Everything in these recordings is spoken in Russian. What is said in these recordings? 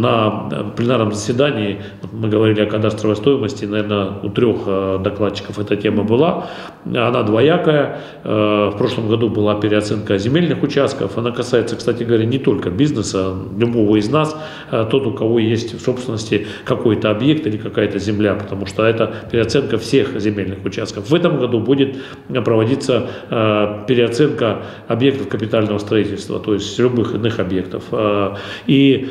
На пленарном заседании мы говорили о кадастровой стоимости, наверное, у 3 докладчиков эта тема была, она двоякая, в прошлом году была переоценка земельных участков, она касается, кстати говоря, не только бизнеса, любого из нас, тот, у кого есть в собственности какой-то объект или какая-то земля, потому что это переоценка всех земельных участков. В этом году будет проводиться переоценка объектов капитального строительства, то есть любых иных объектов. И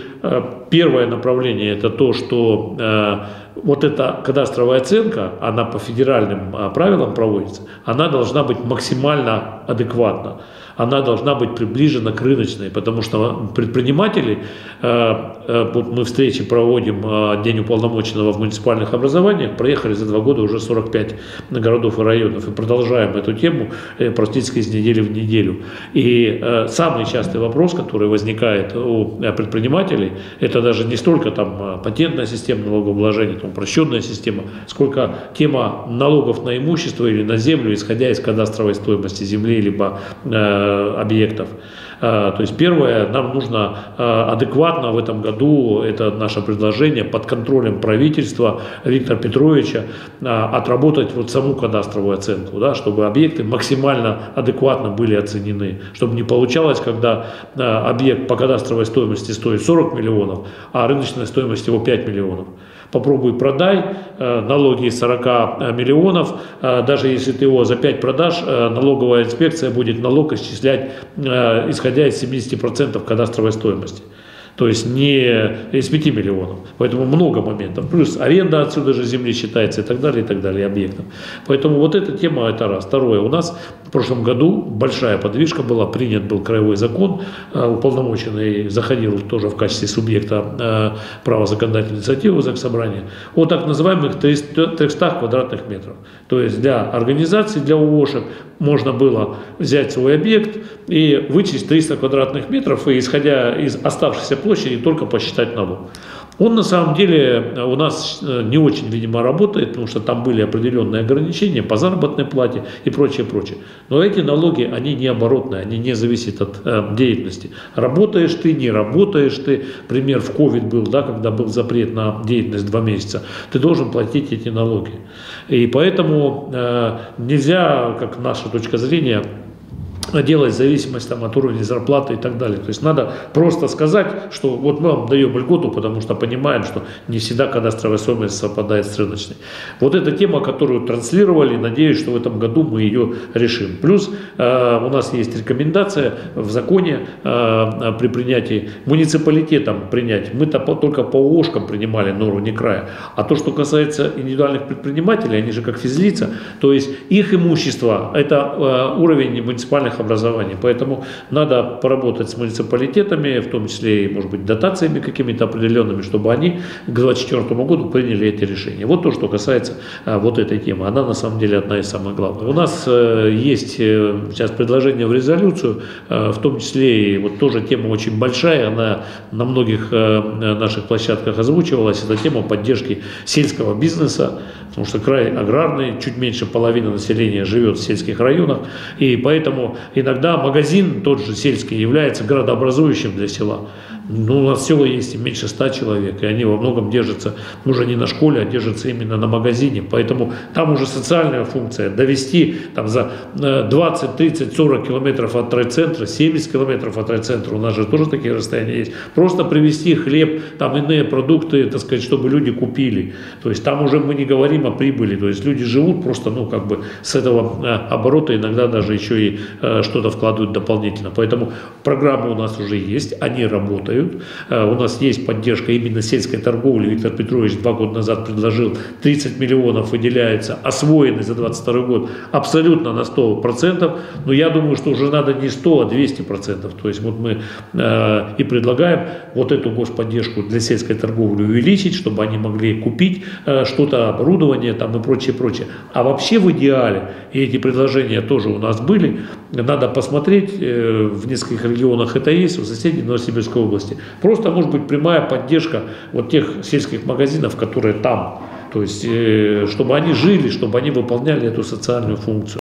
первое направление – это то, что вот эта кадастровая оценка, она по федеральным правилам проводится, она должна быть максимально адекватна, она должна быть приближена к рыночной, потому что предприниматели, вот мы встречи проводим День уполномоченного в муниципальных образованиях, проехали за 2 года уже 45 городов и районов и продолжаем эту тему практически из недели в неделю. И самый частый вопрос, который возникает у предпринимателей, это даже не столько там патентная система налогообложения, там упрощенная система, сколько тема налогов на имущество или на землю, исходя из кадастровой стоимости земли либо объектов. То есть первое, нам нужно адекватно в этом году, это наше предложение, под контролем правительства Виктора Петровича отработать вот саму кадастровую оценку, да, чтобы объекты максимально адекватно были оценены, чтобы не получалось, когда объект по кадастровой стоимости стоит 40 миллионов, а рыночная стоимость его 5 миллионов. Попробуй продай, налоги 40 миллионов, даже если ты его за 5 продашь, налоговая инспекция будет налог исчислять, исходя из 70% кадастровой стоимости. То есть не из 5 миллионов. Поэтому много моментов. Плюс аренда отсюда же земли считается и так далее, объектов. Поэтому вот эта тема, это раз. Второе, у нас в прошлом году большая подвижка была, принят был краевой закон, уполномоченный заходил тоже в качестве субъекта права законодательной инициативы Заксобрания, о так называемых 300 квадратных метров. То есть для организаций, для ООшек можно было взять свой объект и вычесть 300 квадратных метров, и исходя из оставшихся площади только посчитать налог. Он на самом деле у нас не очень, видимо, работает, потому что там были определенные ограничения по заработной плате и прочее, прочее. Но эти налоги, они не оборотные, они не зависят от деятельности. Работаешь ты, не работаешь ты. Пример в COVID был, да, когда был запрет на деятельность 2 месяца. Ты должен платить эти налоги. И поэтому нельзя, как наша точка зрения, делать зависимость там, от уровня зарплаты и так далее. То есть надо просто сказать, что вот мы вам даем льготу, потому что понимаем, что не всегда кадастровая стоимость совпадает с рыночной. Вот эта тема, которую транслировали, надеюсь, что в этом году мы ее решим. Плюс у нас есть рекомендация в законе при принятии, муниципалитетам принять. Мы-то только по ООшкам принимали на уровне края. А то, что касается индивидуальных предпринимателей, они же как физлица, то есть их имущество, это уровень муниципальных образований. Поэтому надо поработать с муниципалитетами, в том числе и, может быть, дотациями какими-то определенными, чтобы они к 2024 году приняли эти решения. Вот то, что касается вот этой темы. Она на самом деле одна из самых главных. У нас есть сейчас предложение в резолюцию, в том числе и вот тоже тема очень большая, она на многих наших площадках озвучивалась, это тема поддержки сельского бизнеса, потому что край аграрный, чуть меньше половины населения живет в сельских районах, и поэтому иногда магазин, тот же сельский, является градообразующим для села. Ну, у нас села есть меньше 100 человек, и они во многом держатся уже не на школе, а держатся именно на магазине. Поэтому там уже социальная функция. Довести там, за 20, 30, 40 километров от райцентра, 70 километров от райцентра, у нас же тоже такие расстояния есть. Просто привезти хлеб, там иные продукты, так сказать, чтобы люди купили. То есть там уже мы не говорим о прибыли. То есть люди живут просто, ну, как бы с этого оборота иногда даже еще и что-то вкладывают дополнительно. Поэтому программы у нас уже есть, они работают. У нас есть поддержка именно сельской торговли. Виктор Петрович 2 года назад предложил, 30 миллионов выделяется, освоены за 2022 год абсолютно на 100%. Но я думаю, что уже надо не 100, а 200%. То есть вот мы и предлагаем вот эту господдержку для сельской торговли увеличить, чтобы они могли купить что-то, оборудование там и прочее, прочее. А вообще в идеале, и эти предложения тоже у нас были, надо посмотреть, в нескольких регионах это есть, у соседей Новосибирской области. Просто может быть прямая поддержка вот тех сельских магазинов, которые там, то есть чтобы они жили, чтобы они выполняли эту социальную функцию.